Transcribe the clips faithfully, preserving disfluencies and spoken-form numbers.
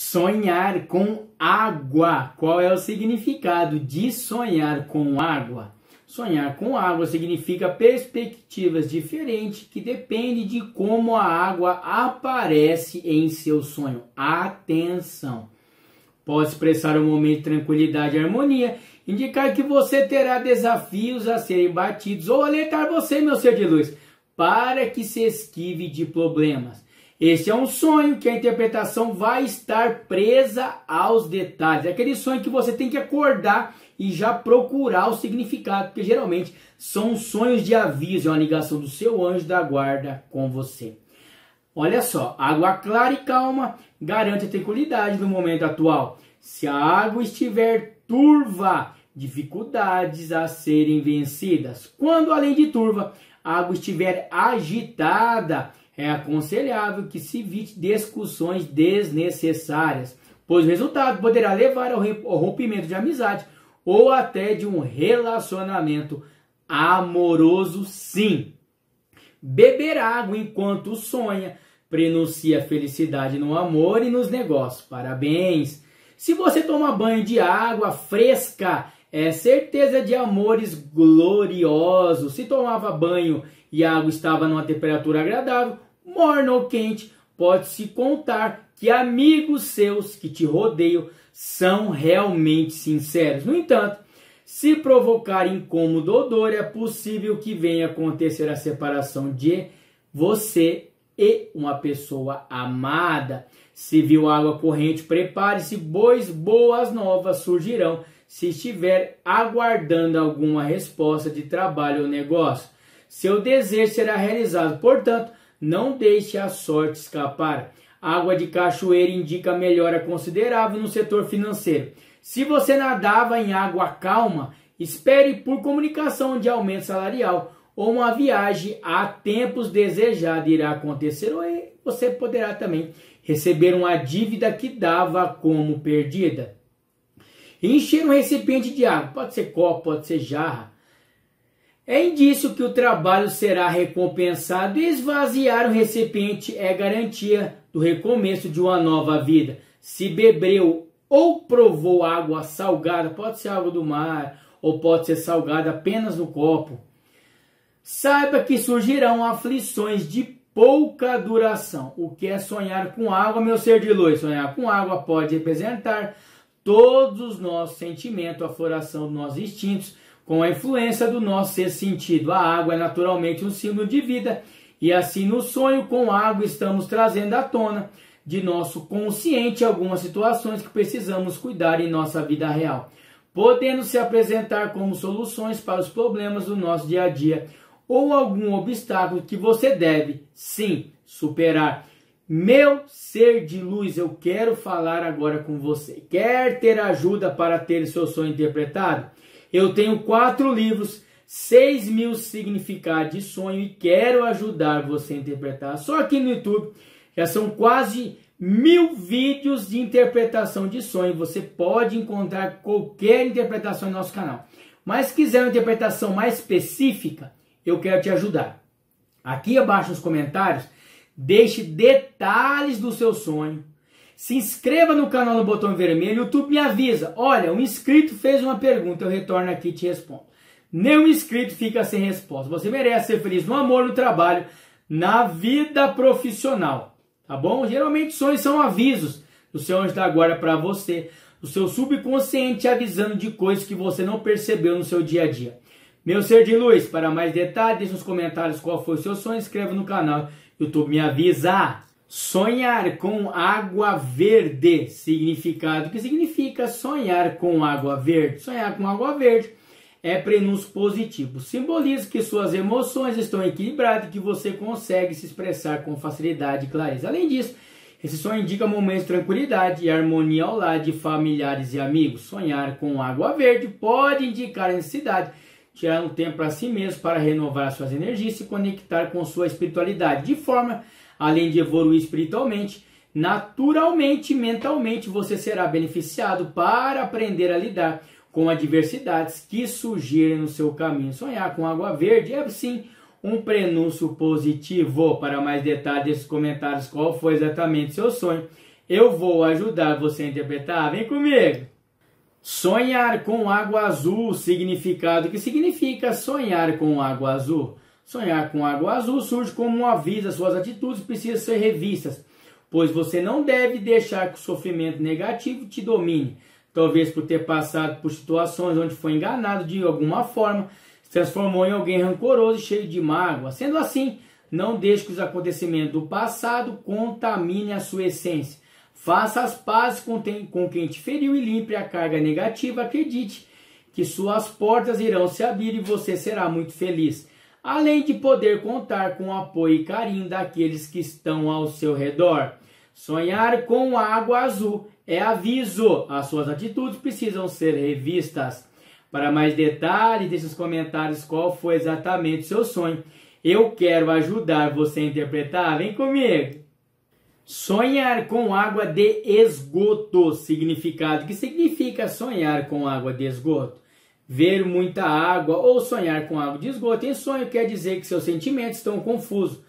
Sonhar com água. Qual é o significado de sonhar com água? Sonhar com água significa perspectivas diferentes que dependem de como a água aparece em seu sonho. Atenção! Pode expressar um momento de tranquilidade e harmonia, indicar que você terá desafios a serem batidos ou alertar você, meu ser de luz, para que se esquive de problemas. Este é um sonho que a interpretação vai estar presa aos detalhes. É aquele sonho que você tem que acordar e já procurar o significado, porque geralmente são sonhos de aviso, é uma ligação do seu anjo da guarda com você. Olha só, água clara e calma garante a tranquilidade no momento atual. Se a água estiver turva, dificuldades a serem vencidas. Quando, além de turva, a água estiver agitada, é aconselhável que se evite discussões desnecessárias, pois o resultado poderá levar ao rompimento de amizade ou até de um relacionamento amoroso, sim. Beber água enquanto sonha prenuncia felicidade no amor e nos negócios. Parabéns! Se você toma banho de água fresca, é certeza de amores gloriosos. Se tomava banho e a água estava numa temperatura agradável, morna ou quente, pode-se contar que amigos seus que te rodeiam são realmente sinceros. No entanto, se provocar incômodo ou dor, é possível que venha acontecer a separação de você e uma pessoa amada. Se viu água corrente, prepare-se, pois boas novas surgirão se estiver aguardando alguma resposta de trabalho ou negócio. Seu desejo será realizado, portanto, não deixe a sorte escapar. Água de cachoeira indica melhora considerável no setor financeiro. Se você nadava em água calma, espere por comunicação de aumento salarial ou uma viagem a tempos desejada irá acontecer, ou você poderá também receber uma dívida que dava como perdida. Encher um recipiente de água, pode ser copo, pode ser jarra, é indício que o trabalho será recompensado. Esvaziar o recipiente é garantia do recomeço de uma nova vida. Se bebeu ou provou água salgada, pode ser água do mar ou pode ser salgada apenas no copo, saiba que surgirão aflições de pouca duração. O que é sonhar com água, meu ser de luz? Sonhar com água pode representar todos os nossos sentimentos, a floração dos nossos instintos, com a influência do nosso ser sentido. A água é naturalmente um símbolo de vida, e assim no sonho com água estamos trazendo à tona de nosso consciente algumas situações que precisamos cuidar em nossa vida real, podendo se apresentar como soluções para os problemas do nosso dia a dia, ou algum obstáculo que você deve, sim, superar. Meu ser de luz, eu quero falar agora com você. Quer ter ajuda para ter seu sonho interpretado? Eu tenho quatro livros, seis mil significados de sonho e quero ajudar você a interpretar. Só aqui no YouTube já são quase mil vídeos de interpretação de sonho. Você pode encontrar qualquer interpretação no nosso canal. Mas se quiser uma interpretação mais específica, eu quero te ajudar. Aqui abaixo nos comentários, deixe detalhes do seu sonho. Se inscreva no canal no botão vermelho, o YouTube me avisa. Olha, um inscrito fez uma pergunta, eu retorno aqui e te respondo. Nenhum inscrito fica sem resposta. Você merece ser feliz no amor, no trabalho, na vida profissional, tá bom? Geralmente sonhos são avisos do seu anjo da guarda para você, do seu subconsciente avisando de coisas que você não percebeu no seu dia a dia. Meu ser de luz, para mais detalhes, deixe nos comentários qual foi o seu sonho, inscreva no canal, YouTube me avisa. Sonhar com água verde, significado. O que significa sonhar com água verde? Sonhar com água verde é prenúncio positivo. Simboliza que suas emoções estão equilibradas e que você consegue se expressar com facilidade e clareza. Além disso, esse sonho indica momentos de tranquilidade e harmonia ao lado de familiares e amigos. Sonhar com água verde pode indicar a necessidade de tirar um tempo para si mesmo para renovar suas energias e se conectar com sua espiritualidade de forma, além de evoluir espiritualmente, naturalmente e mentalmente você será beneficiado para aprender a lidar com adversidades que surgirem no seu caminho. Sonhar com água verde é, sim, um prenúncio positivo. Para mais detalhes, nos comentários qual foi exatamente seu sonho, Eu vou ajudar você a interpretar. Vem comigo. Sonhar com água azul, significado. O que significa sonhar com água azul? Sonhar com água azul surge como um aviso. As suas atitudes precisam ser revistas, pois você não deve deixar que o sofrimento negativo te domine. Talvez por ter passado por situações onde foi enganado de alguma forma, se transformou em alguém rancoroso e cheio de mágoa. Sendo assim, não deixe que os acontecimentos do passado contaminem a sua essência. Faça as pazes com quem te feriu e limpe a carga negativa. Acredite que suas portas irão se abrir e você será muito feliz, além de poder contar com o apoio e carinho daqueles que estão ao seu redor. Sonhar com água azul é aviso. As suas atitudes precisam ser revistas. Para mais detalhes, deixe nos comentários qual foi exatamente o seu sonho. Eu quero ajudar você a interpretar. Vem comigo. Sonhar com água de esgoto. Significado. O que significa sonhar com água de esgoto? Ver muita água ou sonhar com água de esgoto em sonho quer dizer que seus sentimentos estão confusos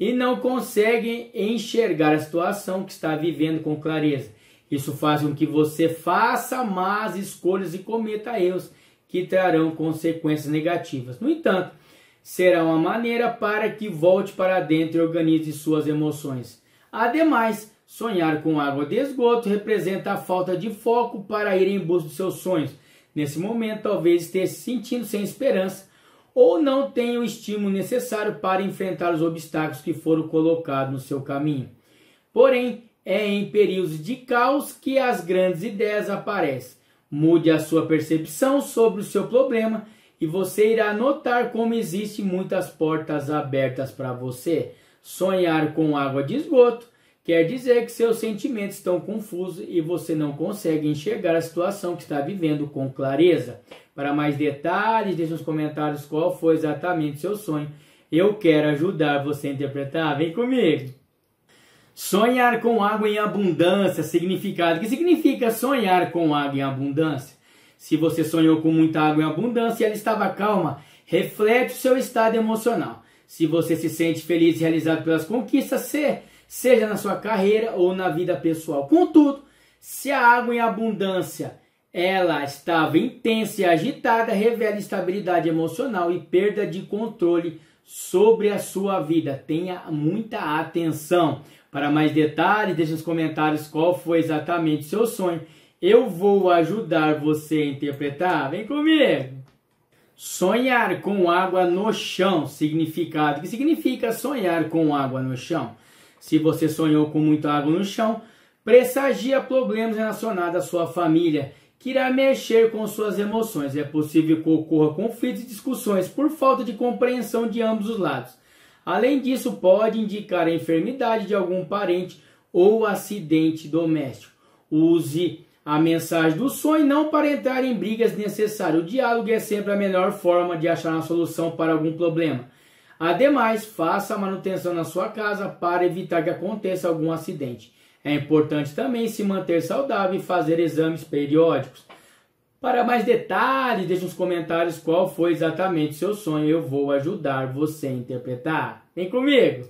e não conseguem enxergar a situação que está vivendo com clareza. Isso faz com que você faça más escolhas e cometa erros que trarão consequências negativas. No entanto, será uma maneira para que volte para dentro e organize suas emoções. Ademais, sonhar com água de esgoto representa a falta de foco para ir em busca dos seus sonhos. Nesse momento, talvez esteja se sentindo sem esperança ou não tenha o estímulo necessário para enfrentar os obstáculos que foram colocados no seu caminho. Porém, é em períodos de caos que as grandes ideias aparecem. Mude a sua percepção sobre o seu problema e você irá notar como existem muitas portas abertas para você. Sonhar com água de esgoto quer dizer que seus sentimentos estão confusos e você não consegue enxergar a situação que está vivendo com clareza. Para mais detalhes, deixe nos comentários qual foi exatamente seu sonho. Eu quero ajudar você a interpretar. Vem comigo. Sonhar com água em abundância. Significado. O que significa sonhar com água em abundância? Se você sonhou com muita água em abundância e ela estava calma, reflete o seu estado emocional. Se você se sente feliz e realizado pelas conquistas, seja na sua carreira ou na vida pessoal. Contudo, se a água em abundância ela estava intensa e agitada, revela instabilidade emocional e perda de controle sobre a sua vida. Tenha muita atenção. Para mais detalhes, deixe nos comentários qual foi exatamente o seu sonho. Eu vou ajudar você a interpretar. Vem comigo. Sonhar com água no chão. Significado. O que significa sonhar com água no chão? Se você sonhou com muita água no chão, pressagia problemas relacionados à sua família, que irá mexer com suas emoções. É possível que ocorra conflitos e discussões por falta de compreensão de ambos os lados. Além disso, pode indicar a enfermidade de algum parente ou acidente doméstico. Use a mensagem do sonho não para entrar em brigas desnecessárias. O diálogo é sempre a melhor forma de achar uma solução para algum problema. Ademais, faça a manutenção na sua casa para evitar que aconteça algum acidente. É importante também se manter saudável e fazer exames periódicos. Para mais detalhes, deixe nos comentários qual foi exatamente o seu sonho. Eu vou ajudar você a interpretar. Vem comigo!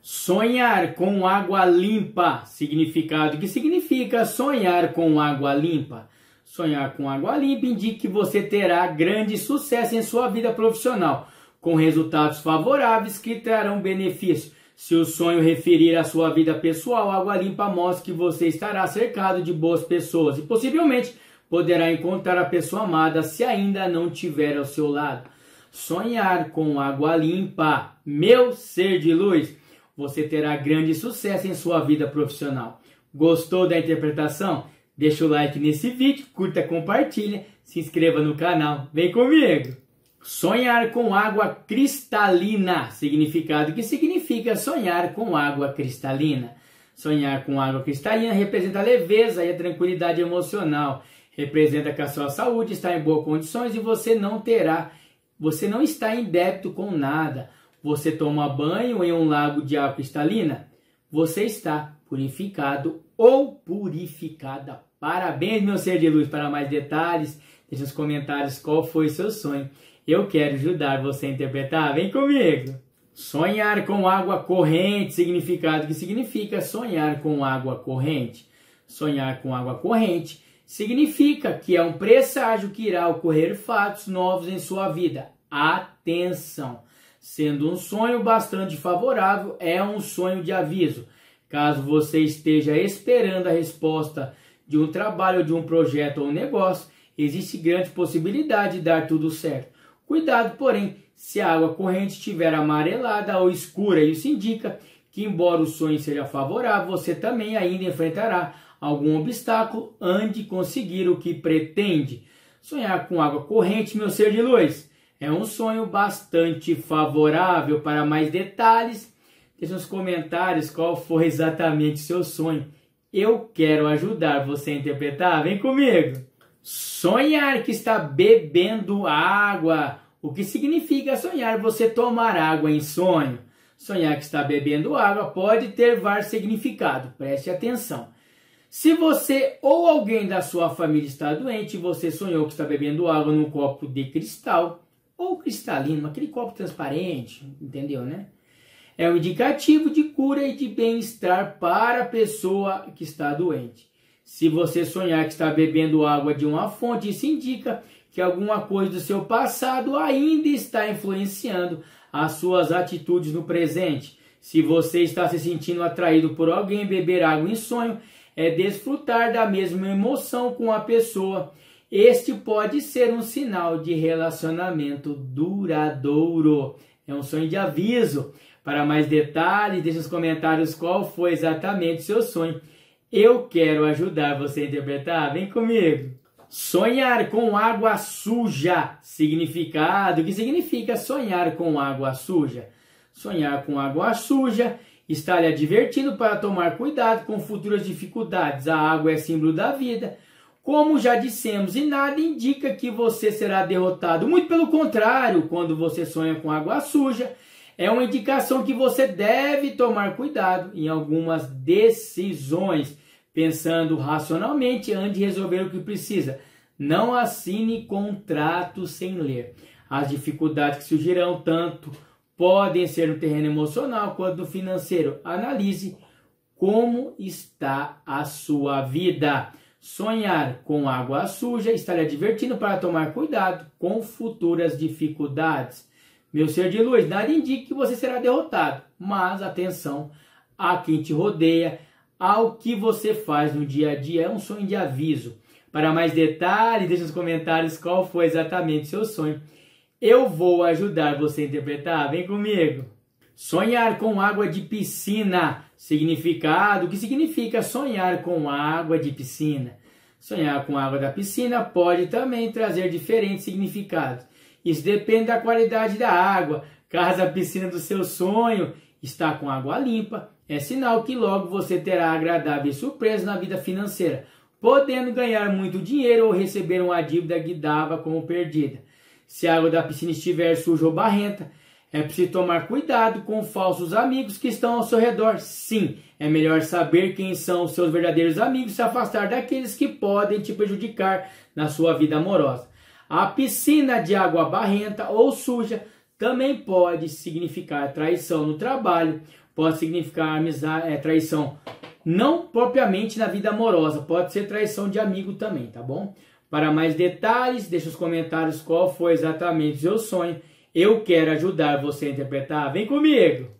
Sonhar com água limpa. Significado. O que significa sonhar com água limpa? Sonhar com água limpa indica que você terá grande sucesso em sua vida profissional, com resultados favoráveis que trarão benefício. Se o sonho referir à sua vida pessoal, água limpa mostra que você estará cercado de boas pessoas e possivelmente poderá encontrar a pessoa amada se ainda não tiver ao seu lado. Sonhar com água limpa. Meu ser de luz, você terá grande sucesso em sua vida profissional. Gostou da interpretação? Deixa o like nesse vídeo, curta, compartilha, se inscreva no canal. Vem comigo! Sonhar com água cristalina. Significado. O que significa sonhar com água cristalina? Sonhar com água cristalina representa a leveza e a tranquilidade emocional. Representa que a sua saúde está em boas condições e você não terá, você não está em débito com nada. Você toma banho em um lago de água cristalina, você está purificado ou purificada. Parabéns, meu ser de luz. Para mais detalhes, deixe nos comentários qual foi o seu sonho. Eu quero ajudar você a interpretar. Vem comigo! Sonhar com água corrente, significado que significa sonhar com água corrente. Sonhar com água corrente significa que é um presságio que irá ocorrer fatos novos em sua vida. Atenção! Sendo um sonho bastante favorável, é um sonho de aviso. Caso você esteja esperando a resposta de um trabalho, de um projeto ou negócio, existe grande possibilidade de dar tudo certo. Cuidado, porém, se a água corrente estiver amarelada ou escura, isso indica que, embora o sonho seja favorável, você também ainda enfrentará algum obstáculo antes de conseguir o que pretende. Sonhar com água corrente, meu ser de luz, é um sonho bastante favorável. Para mais detalhes, deixe nos comentários qual foi exatamente o seu sonho. Eu quero ajudar você a interpretar. Vem comigo! Sonhar que está bebendo água. O que significa sonhar você tomar água em sonho? Sonhar que está bebendo água pode ter vários significados. Preste atenção. Se você ou alguém da sua família está doente e você sonhou que está bebendo água num copo de cristal ou cristalino, aquele copo transparente, entendeu, né? É um indicativo de cura e de bem-estar para a pessoa que está doente. Se você sonhar que está bebendo água de uma fonte, isso indica que alguma coisa do seu passado ainda está influenciando as suas atitudes no presente. Se você está se sentindo atraído por alguém, beber água em sonho é desfrutar da mesma emoção com a pessoa. Este pode ser um sinal de relacionamento duradouro. É um sonho de aviso. Para mais detalhes, deixe nos comentários qual foi exatamente o seu sonho. Eu quero ajudar você a interpretar. Vem comigo. Sonhar com água suja. Significado que significa sonhar com água suja. Sonhar com água suja está lhe advertindo para tomar cuidado com futuras dificuldades. A água é símbolo da vida, como já dissemos, e nada indica que você será derrotado. Muito pelo contrário, quando você sonha com água suja, é uma indicação que você deve tomar cuidado em algumas decisões, pensando racionalmente antes de resolver o que precisa. Não assine contrato sem ler. As dificuldades que surgirão tanto podem ser no terreno emocional quanto no financeiro. Analise como está a sua vida. Sonhar com água suja está lhe advertindo para tomar cuidado com futuras dificuldades. Meu ser de luz, nada indica que você será derrotado, mas atenção a quem te rodeia, ao que você faz no dia a dia. É um sonho de aviso. Para mais detalhes, deixe nos comentários qual foi exatamente o seu sonho. Eu vou ajudar você a interpretar. Vem comigo! Sonhar com água de piscina. Significado que significa sonhar com água de piscina. Sonhar com água da piscina pode também trazer diferentes significados. Isso depende da qualidade da água. Caso a piscina do seu sonho está com água limpa, é sinal que logo você terá agradáveis surpresas na vida financeira, podendo ganhar muito dinheiro ou receber uma dívida que dava como perdida. Se a água da piscina estiver suja ou barrenta, é preciso tomar cuidado com falsos amigos que estão ao seu redor. Sim, é melhor saber quem são os seus verdadeiros amigos e se afastar daqueles que podem te prejudicar na sua vida amorosa. A piscina de água barrenta ou suja também pode significar traição no trabalho, pode significar amizade, é, traição não propriamente na vida amorosa, pode ser traição de amigo também, tá bom? Para mais detalhes, deixa nos comentários qual foi exatamente o seu sonho. Eu quero ajudar você a interpretar. Vem comigo!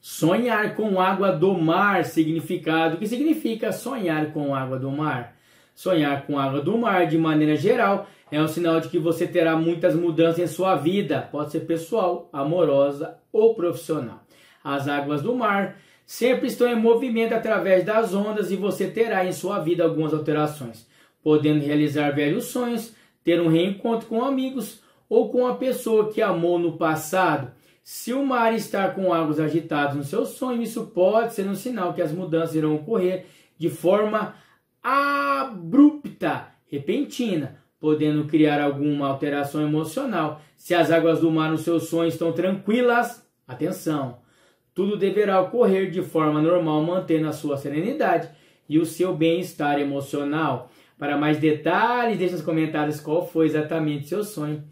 Sonhar com água do mar, significado que significa sonhar com água do mar. Sonhar com água do mar, de maneira geral, é um sinal de que você terá muitas mudanças em sua vida. Pode ser pessoal, amorosa ou profissional. As águas do mar sempre estão em movimento através das ondas e você terá em sua vida algumas alterações, podendo realizar velhos sonhos, ter um reencontro com amigos ou com a pessoa que amou no passado. Se o mar está com águas agitadas no seu sonho, isso pode ser um sinal que as mudanças irão ocorrer de forma abrupta, repentina, podendo criar alguma alteração emocional. Se as águas do mar no seu sonho estão tranquilas, atenção, tudo deverá ocorrer de forma normal, mantendo a sua serenidade e o seu bem-estar emocional. Para mais detalhes, deixe nos comentários qual foi exatamente o seu sonho.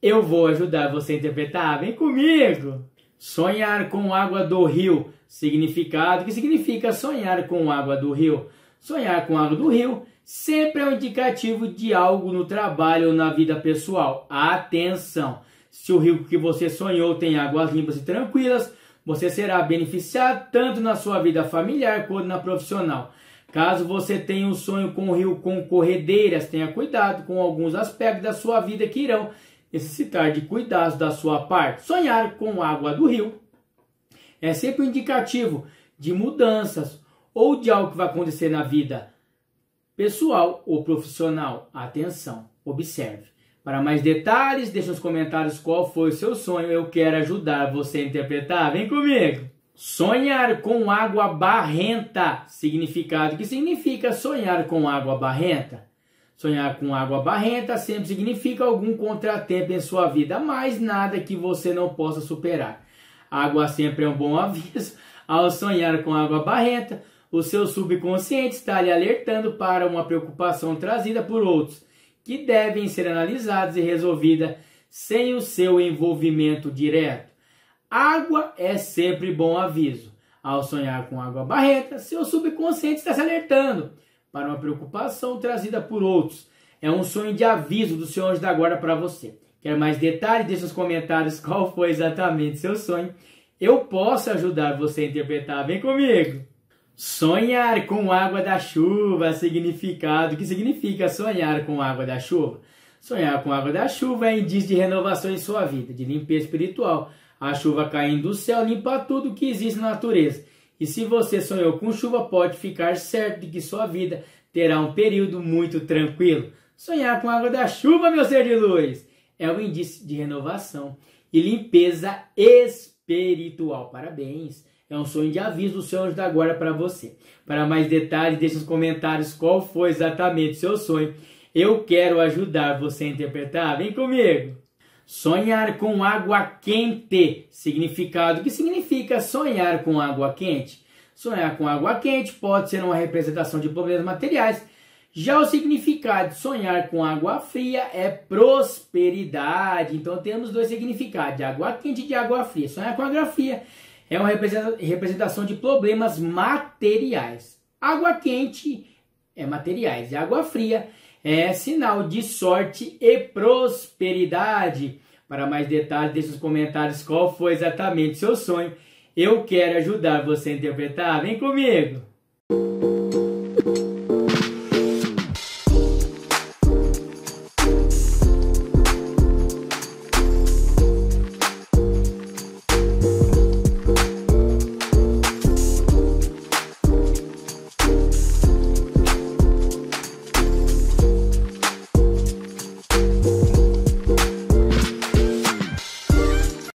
Eu vou ajudar você a interpretar. Vem comigo! Sonhar com água do rio. Significado. O que significa sonhar com água do rio? Sonhar com água do rio sempre é um indicativo de algo no trabalho ou na vida pessoal. Atenção! Se o rio que você sonhou tem águas limpas e tranquilas, você será beneficiado tanto na sua vida familiar quanto na profissional. Caso você tenha um sonho com o rio com corredeiras, tenha cuidado com alguns aspectos da sua vida que irão necessitar de cuidados da sua parte. Sonhar com água do rio é sempre um indicativo de mudanças ou de algo que vai acontecer na vida pessoal ou profissional. Atenção, observe. Para mais detalhes, deixe nos comentários qual foi o seu sonho. Eu quero ajudar você a interpretar. Vem comigo! Sonhar com água barrenta. Significado. O que significa sonhar com água barrenta? Sonhar com água barrenta sempre significa algum contratempo em sua vida, mas nada que você não possa superar. Água sempre é um bom aviso. Ao sonhar com água barrenta, o seu subconsciente está lhe alertando para uma preocupação trazida por outros, que devem ser analisadas e resolvidas sem o seu envolvimento direto. Água é sempre bom aviso. Ao sonhar com água barrenta, seu subconsciente está se alertando para uma preocupação trazida por outros. É um sonho de aviso do seu anjo da guarda para você. Quer mais detalhes? Deixe nos comentários qual foi exatamente seu sonho. Eu posso ajudar você a interpretar. Vem comigo! Sonhar com água da chuva. Significado. O que significa sonhar com água da chuva? Sonhar com água da chuva é indício de renovação em sua vida, de limpeza espiritual. A chuva caindo do céu limpa tudo que existe na natureza. E se você sonhou com chuva, pode ficar certo de que sua vida terá um período muito tranquilo. Sonhar com água da chuva, meu ser de luz, é um indício de renovação e limpeza espiritual. Parabéns! É um sonho de aviso do seu anjo da guarda para você. Para mais detalhes, deixe nos comentários qual foi exatamente o seu sonho. Eu quero ajudar você a interpretar. Vem comigo! Sonhar com água quente. Significado. O que significa sonhar com água quente? Sonhar com água quente pode ser uma representação de problemas materiais. Já o significado de sonhar com água fria é prosperidade. Então temos dois significados, de água quente e de água fria. Sonhar com água fria é uma representação de problemas materiais. Água quente é materiais e água fria é sinal de sorte e prosperidade. Para mais detalhes, deixe nos comentários qual foi exatamente seu sonho. Eu quero ajudar você a interpretar. Vem comigo!